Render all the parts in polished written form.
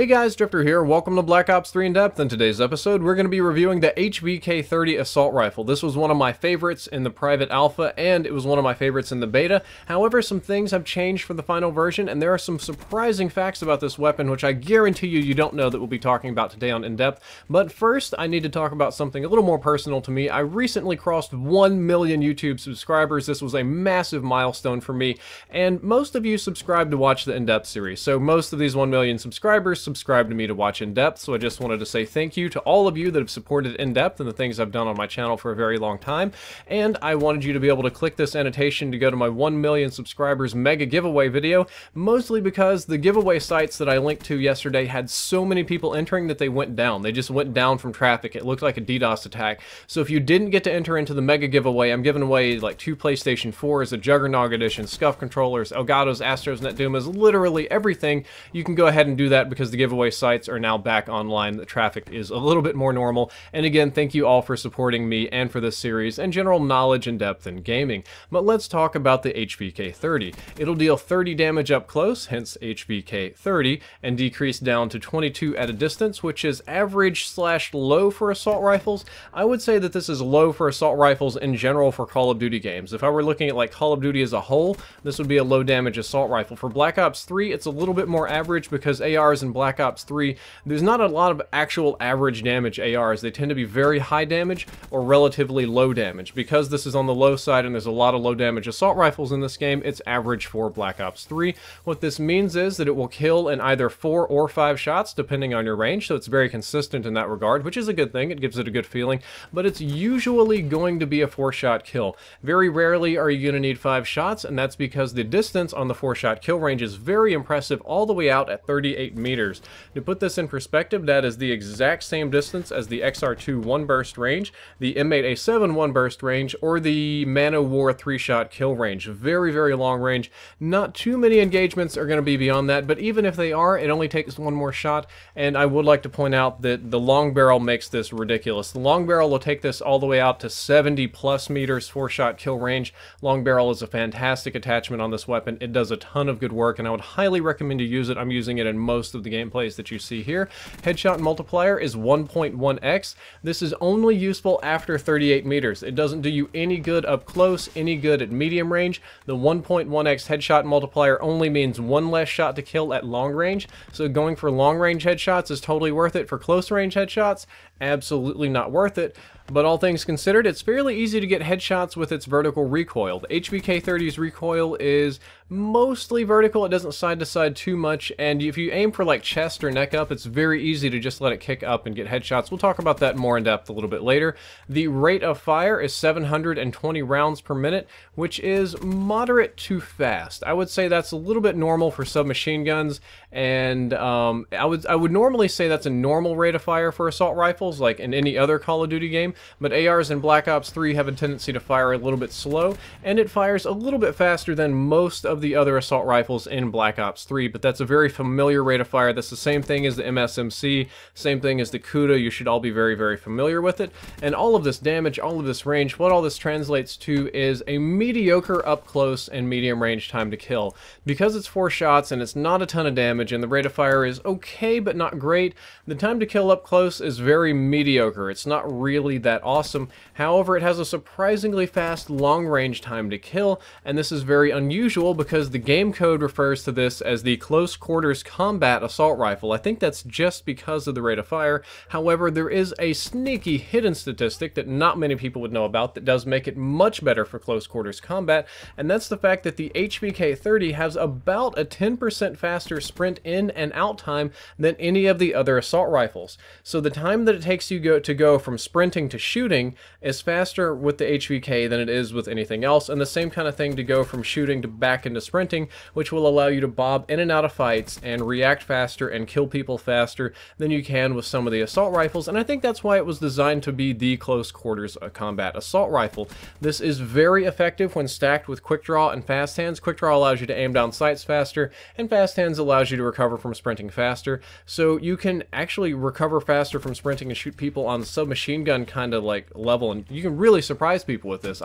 Hey guys, Drifter here. Welcome to Black Ops 3 In-Depth. In today's episode, we're going to be reviewing the HVK-30 assault rifle. This was one of my favorites in the private alpha, and it was one of my favorites in the beta. However, some things have changed for the final version, and there are some surprising facts about this weapon, which I guarantee you don't know, that we'll be talking about today on In-Depth. But first, I need to talk about something a little more personal to me. I recently crossed 1 million YouTube subscribers. This was a massive milestone for me, and most of you subscribe to watch the In-Depth series, so most of these 1 million subscribers subscribe to me to watch In-Depth, so I just wanted to say thank you to all of you that have supported In-Depth and the things I've done on my channel for a very long time. And I wanted you to be able to click this annotation to go to my 1 million subscribers mega giveaway video, mostly because the giveaway sites that I linked to yesterday had so many people entering that they went down. They just went down from traffic. It looked like a DDoS attack. So if you didn't get to enter into the mega giveaway, I'm giving away like 2 PlayStation 4s, a Juggernaut edition, Scuf controllers, Elgatos, Astros, Netdumas, literally everything. You can go ahead and do that because the giveaway sites are now back online. The traffic is a little bit more normal. And again, thank you all for supporting me and for this series and general knowledge and depth in gaming. But let's talk about the HVK-30. It'll deal 30 damage up close, hence HVK-30, and decrease down to 22 at a distance, which is average / low for assault rifles. I would say that this is low for assault rifles in general for Call of Duty games. If I were looking at like Call of Duty as a whole, this would be a low damage assault rifle. For Black Ops 3, it's a little bit more average because ARs and Black Ops 3, there's not a lot of actual average damage ARs. They tend to be very high damage or relatively low damage. Because this is on the low side and there's a lot of low damage assault rifles in this game, it's average for Black Ops 3. What this means is that it will kill in either 4 or 5 shots depending on your range, so it's very consistent in that regard, which is a good thing. It gives it a good feeling, but it's usually going to be a 4-shot kill. Very rarely are you going to need 5 shots, and that's because the distance on the 4-shot kill range is very impressive, all the way out at 38 meters. To put this in perspective, that is the exact same distance as the XR2 1-burst range, the M8A7 1-burst range, or the Man-O-War 3-shot kill range. Very, very long range. Not too many engagements are going to be beyond that, but even if they are, it only takes 1 more shot, and I would like to point out that the long barrel makes this ridiculous. The long barrel will take this all the way out to 70-plus meters 4-shot kill range. Long barrel is a fantastic attachment on this weapon. It does a ton of good work, and I would highly recommend you use it. I'm using it in most of the gameplays that you see here. Headshot multiplier is 1.1x. This is only useful after 38 meters. It doesn't do you any good up close, any good at medium range. The 1.1x headshot multiplier only means 1 less shot to kill at long range, so going for long range headshots is totally worth it. For close range headshots, absolutely not worth it. But all things considered, it's fairly easy to get headshots with its vertical recoil. The HVK-30's recoil is mostly vertical. It doesn't side to side too much, and if you aim for like chest or neck up, it's very easy to just let it kick up and get headshots. We'll talk about that more in depth a little bit later. The rate of fire is 720 rounds per minute, which is moderate to fast. I would say that's a little bit normal for submachine guns, and I would normally say that's a normal rate of fire for assault rifles, like in any other Call of Duty game. But ARs in Black Ops 3 have a tendency to fire a little bit slow, and it fires a little bit faster than most of the other assault rifles in Black Ops 3, but that's a very familiar rate of fire. That's the same thing as the MSMC, same thing as the CUDA. You should all be very, very familiar with it. And all of this damage, all of this range, what all this translates to is a mediocre up close and medium range time to kill. Because it's 4 shots and it's not a ton of damage and the rate of fire is okay but not great, the time to kill up close is very mediocre. It's not really that awesome. However, it has a surprisingly fast long range time to kill, and this is very unusual because the game code refers to this as the close quarters combat assault rifle. I think that's just because of the rate of fire. However, there is a sneaky hidden statistic that not many people would know about that does make it much better for close quarters combat, and that's the fact that the HVK-30 has about a 10% faster sprint in and out time than any of the other assault rifles. So the time that it takes you to go from sprinting to shooting is faster with the HVK than it is with anything else, and the same kind of thing to go from shooting to back into sprinting, which will allow you to bob in and out of fights and react faster and kill people faster than you can with some of the assault rifles. And I think that's why it was designed to be the close quarters combat assault rifle. This is very effective when stacked with quick draw and fast hands. Quick draw allows you to aim down sights faster, and fast hands allows you to recover from sprinting faster. So you can actually recover faster from sprinting and shoot people on submachine gun kind of like level, and you can really surprise people with this.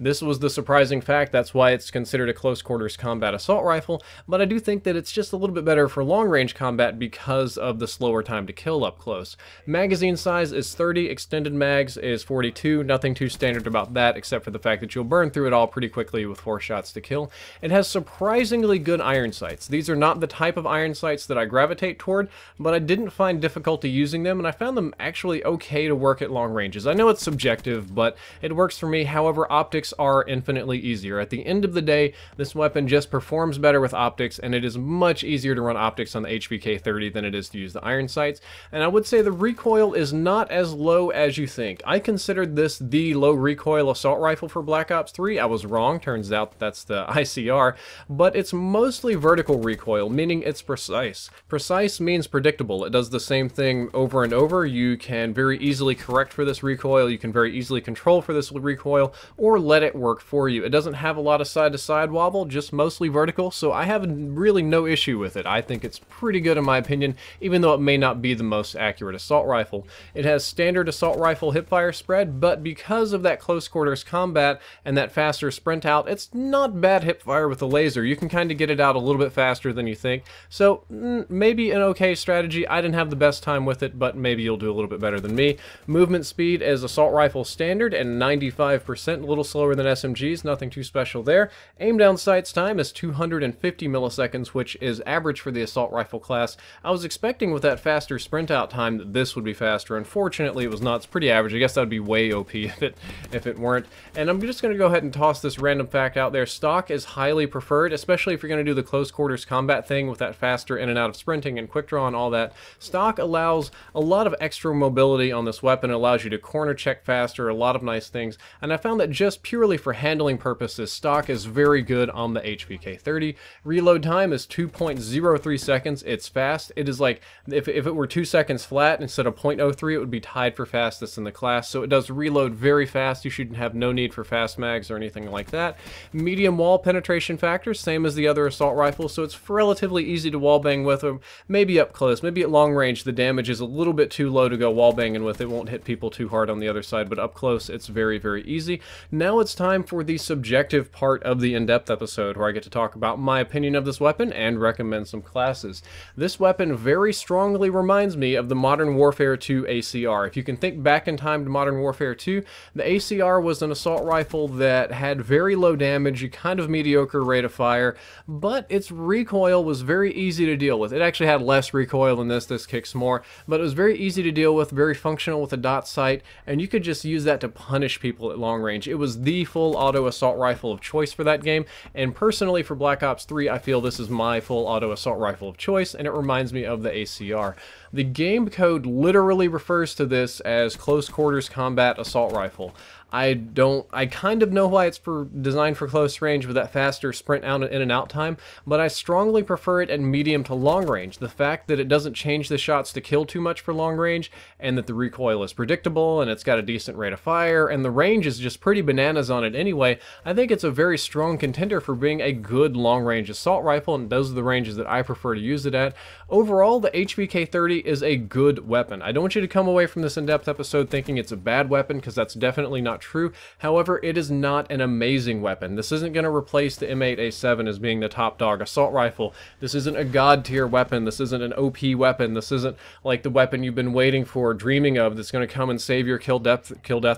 This was the surprising fact. That's why it's considered a close quarters combat assault rifle, but I do think that it's just a little bit better for long range combat because of the slower time to kill up close. Magazine size is 30, extended mags is 42, nothing too standard about that except for the fact that you'll burn through it all pretty quickly with 4 shots to kill. It has surprisingly good iron sights. These are not the type of iron sights that I gravitate toward, but I didn't find difficulty using them, and I found them actually okay to work at long ranges. I know it's subjective, but it works for me. However, optics are infinitely easier. At the end of the day, this weapon just performs better with optics, and it is much easier to run optics on the HVK-30 than it is to use the iron sights. And I would say the recoil is not as low as you think. I considered this the low recoil assault rifle for Black Ops 3. I was wrong. Turns out that's the ICR, but it's mostly vertical recoil, meaning it's precise. Precise means predictable. It does the same thing over and over. You can very easily correct for this recoil, you can very easily control for this recoil, or let it work for you. It doesn't have a lot of side-to-side wobble, just mostly vertical, so I have really no issue with it. I think it's pretty good in my opinion, even though it may not be the most accurate assault rifle. It has standard assault rifle hipfire spread, but because of that close quarters combat and that faster sprint out, it's not bad hipfire with the laser. You can kind of get it out a little bit faster than you think, so maybe an okay strategy. I didn't have the best time with it, but maybe you'll do a little bit better than me. Movement speed is assault rifle standard and 95%, a little slower than SMGs, nothing too special there. Aim down sights time is 250 milliseconds, which is average for the assault rifle class. I was expecting with that faster sprint out time that this would be faster. Unfortunately, it was not. It's pretty average. I guess that would be way OP if it weren't. And I'm just going to go ahead and toss this random fact out there. Stock is highly preferred, especially if you're going to do the close quarters combat thing with that faster in and out of sprinting and quick draw and all that. Stock allows a lot of extra mobility on this weapon. It allows you to corner check faster, a lot of nice things, and I found that just purely for handling purposes, stock is very good on the HVK-30. Reload time is 2.03 seconds. It's fast. It is like, if it were 2 seconds flat instead of 0.03, it would be tied for fastest in the class, so it does reload very fast. You shouldn't have no need for fast mags or anything like that. Medium wall penetration factor, same as the other assault rifle, so it's relatively easy to wallbang with them. Maybe up close, maybe at long range, the damage is a little bit too low to go wallbanging with. It won't hit people too hard on the other side, but up close, it's very, very easy. Now it's time for the subjective part of the in-depth episode, where I get to talk about my opinion of this weapon and recommend some classes. This weapon very strongly reminds me of the Modern Warfare 2 ACR. If you can think back in time to Modern Warfare 2, the ACR was an assault rifle that had very low damage, a kind of mediocre rate of fire, but its recoil was very easy to deal with. It actually had less recoil than this kicks more, but it was very easy to deal with, very functional with a dot sight, and you could just use that to punish people at long range. It was the full auto assault rifle of choice for that game, and personally for Black Ops 3, I feel this is my full auto assault rifle of choice, and it reminds me of the ACR. The game code literally refers to this as close quarters combat assault rifle. I kind of know why it's designed for close range with that faster sprint out and in and out time, but I strongly prefer it at medium to long range. The fact that it doesn't change the shots to kill too much for long range, and that the recoil is predictable, and it's got a decent rate of fire, and the range is just pretty bananas on it anyway, I think it's a very strong contender for being a good long range assault rifle, and those are the ranges that I prefer to use it at. Overall, the HVK-30 is a good weapon. I don't want you to come away from this in-depth episode thinking it's a bad weapon, because that's definitely not true. However, it is not an amazing weapon. This isn't going to replace the M8A7 as being the top dog assault rifle. This isn't a god tier weapon. This isn't an OP weapon. This isn't like the weapon you've been waiting for, dreaming of, that's going to come and save your kill death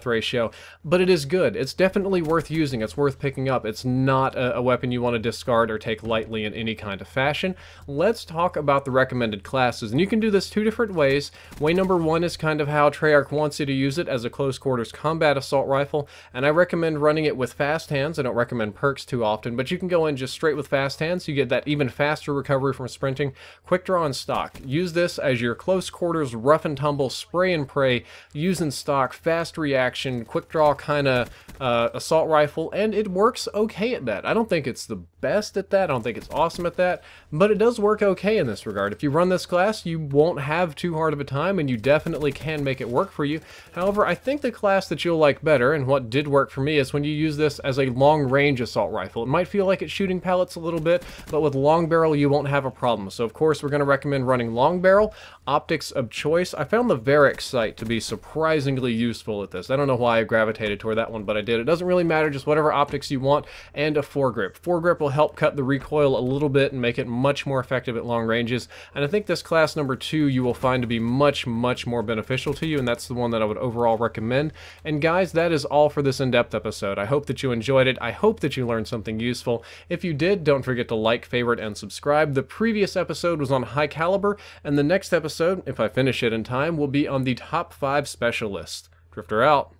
ratio. But it is good. It's definitely worth using. It's worth picking up. It's not a weapon you want to discard or take lightly in any kind of fashion. Let's talk about the recommended classes, and you can do this 2 different ways. Way number 1 is kind of how Treyarch wants you to use it, as a close quarters combat assault rifle, and I recommend running it with fast hands. I don't recommend perks too often, but you can go in just straight with fast hands. You get that even faster recovery from sprinting, quick draw and stock. Use this as your close quarters rough and tumble spray and pray, using stock, fast reaction, quick draw kind of assault rifle, and it works okay at that. I don't think it's the best at that. I don't think it's awesome at that, but it does work okay in this regard. If you run this class, you won't have too hard of a time, and you definitely can make it work for you. However, I think the class that you'll like better better, and what did work for me, is when you use this as a long-range assault rifle. It might feel like it's shooting pellets a little bit, but with long barrel, you won't have a problem. So, of course, we're going to recommend running long barrel. Optics of choice. I found the Varix sight to be surprisingly useful at this. I don't know why I gravitated toward that one, but I did. It doesn't really matter, just whatever optics you want, and a foregrip. Foregrip will help cut the recoil a little bit and make it much more effective at long ranges. And I think this class number 2 you will find to be much, much more beneficial to you, and that's the one that I would overall recommend. And guys, that is all for this in-depth episode. I hope that you enjoyed it. I hope that you learned something useful. If you did, don't forget to like, favorite, and subscribe. The previous episode was on high caliber, and the next episode, if I finish it in time, will be on the top 5 special list. Drifter out.